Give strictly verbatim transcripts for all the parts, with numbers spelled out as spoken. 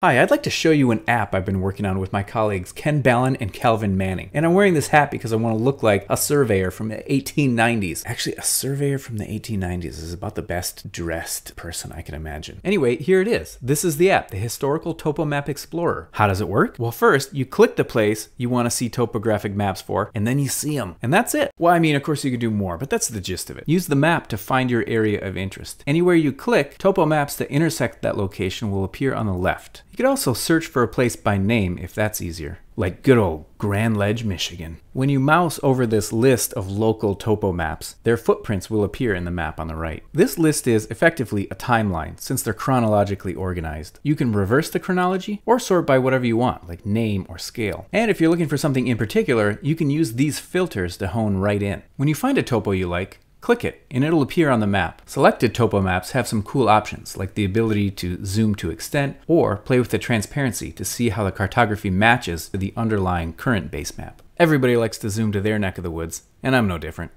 Hi, I'd like to show you an app I've been working on with my colleagues Ken Baloun and Calvin Manning. And I'm wearing this hat because I want to look like a surveyor from the eighteen nineties. Actually, a surveyor from the eighteen nineties is about the best dressed person I can imagine. Anyway, here it is. This is the app, the Historical Topo Map Explorer. How does it work? Well, first, you click the place you want to see topographic maps for, and then you see them. And that's it. Well, I mean, of course you could do more, but that's the gist of it. Use the map to find your area of interest. Anywhere you click, topo maps that intersect that location will appear on the left. You could also search for a place by name if that's easier, like good old Grand Ledge, Michigan. When you mouse over this list of local topo maps, their footprints will appear in the map on the right. This list is effectively a timeline since they're chronologically organized. You can reverse the chronology or sort by whatever you want, like name or scale. And if you're looking for something in particular, you can use these filters to hone right in. When you find a topo you like, click it, and it'll appear on the map. Selected topo maps have some cool options, like the ability to zoom to extent, or play with the transparency to see how the cartography matches to the underlying current base map. Everybody likes to zoom to their neck of the woods, and I'm no different.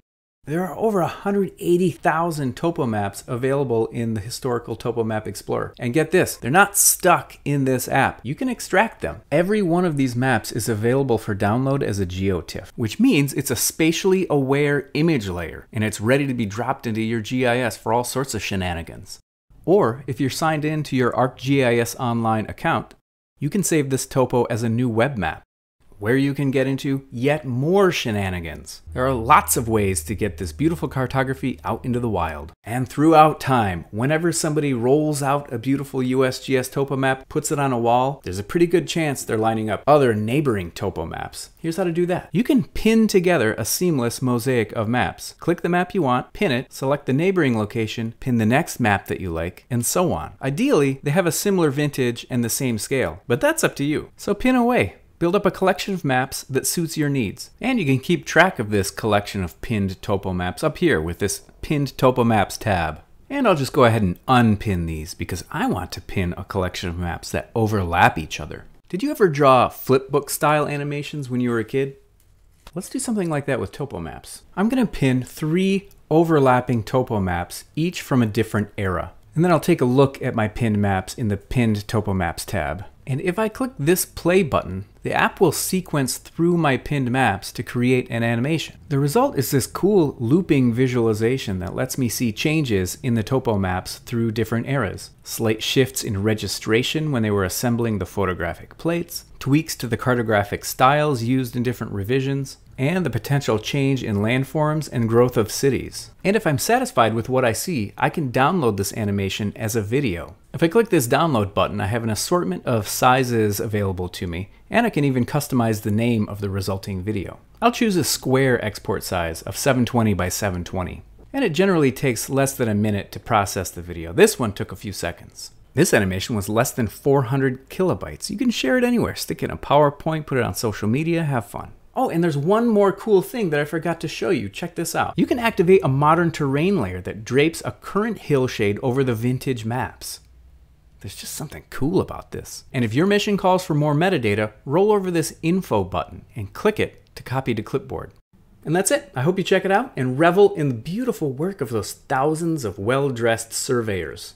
There are over one hundred eighty thousand topo maps available in the Historical Topo Map Explorer. And get this, they're not stuck in this app. You can extract them. Every one of these maps is available for download as a GeoTIFF, which means it's a spatially aware image layer, and it's ready to be dropped into your G I S for all sorts of shenanigans. Or if you're signed in to your ArcGIS Online account, you can save this topo as a new web map, where you can get into yet more shenanigans. There are lots of ways to get this beautiful cartography out into the wild. And throughout time, whenever somebody rolls out a beautiful U S G S topo map, puts it on a wall, there's a pretty good chance they're lining up other neighboring topo maps. Here's how to do that. You can pin together a seamless mosaic of maps. Click the map you want, pin it, select the neighboring location, pin the next map that you like, and so on. Ideally, they have a similar vintage and the same scale, but that's up to you. So pin away. Build up a collection of maps that suits your needs. And you can keep track of this collection of pinned topo maps up here with this Pinned Topo Maps tab. And I'll just go ahead and unpin these because I want to pin a collection of maps that overlap each other. Did you ever draw flipbook style animations when you were a kid? Let's do something like that with topo maps. I'm gonna pin three overlapping topo maps, each from a different era. And then I'll take a look at my pinned maps in the Pinned Topo Maps tab. And if I click this play button, the app will sequence through my pinned maps to create an animation. The result is this cool looping visualization that lets me see changes in the topo maps through different eras. Slight shifts in registration when they were assembling the photographic plates, tweaks to the cartographic styles used in different revisions, and the potential change in landforms and growth of cities. And if I'm satisfied with what I see, I can download this animation as a video. If I click this download button, I have an assortment of sizes available to me, and I can even customize the name of the resulting video. I'll choose a square export size of seven twenty by seven twenty, and it generally takes less than a minute to process the video. This one took a few seconds. This animation was less than four hundred kilobytes. You can share it anywhere. Stick it in a PowerPoint, put it on social media, have fun. Oh, and there's one more cool thing that I forgot to show you. Check this out. You can activate a modern terrain layer that drapes a current hillshade over the vintage maps. There's just something cool about this. And if your mission calls for more metadata, roll over this info button and click it to copy to clipboard. And that's it. I hope you check it out and revel in the beautiful work of those thousands of well-dressed surveyors.